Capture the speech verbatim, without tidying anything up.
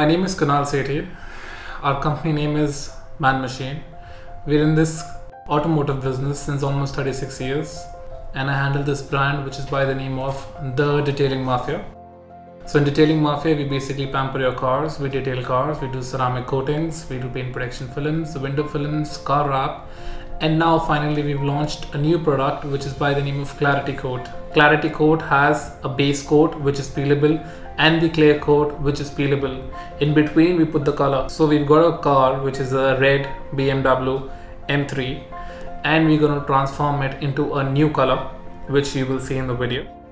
My name is Kunal Sethi. Our company name is Man Machine. We're in this automotive business since almost thirty-six years, and I handle this brand which is by the name of The Detailing Mafia. So in Detailing Mafia, we basically pamper your cars, we detail cars, we do ceramic coatings, we do paint protection films, window films, car wrap, and now finally we've launched a new product which is by the name of Clarity Coat. Clarity Coat has a base coat which is peelable and the clear coat which is peelable. In between we put the color. So we've got a car which is a red B M W M three, and we're going to transform it into a new color which you will see in the video.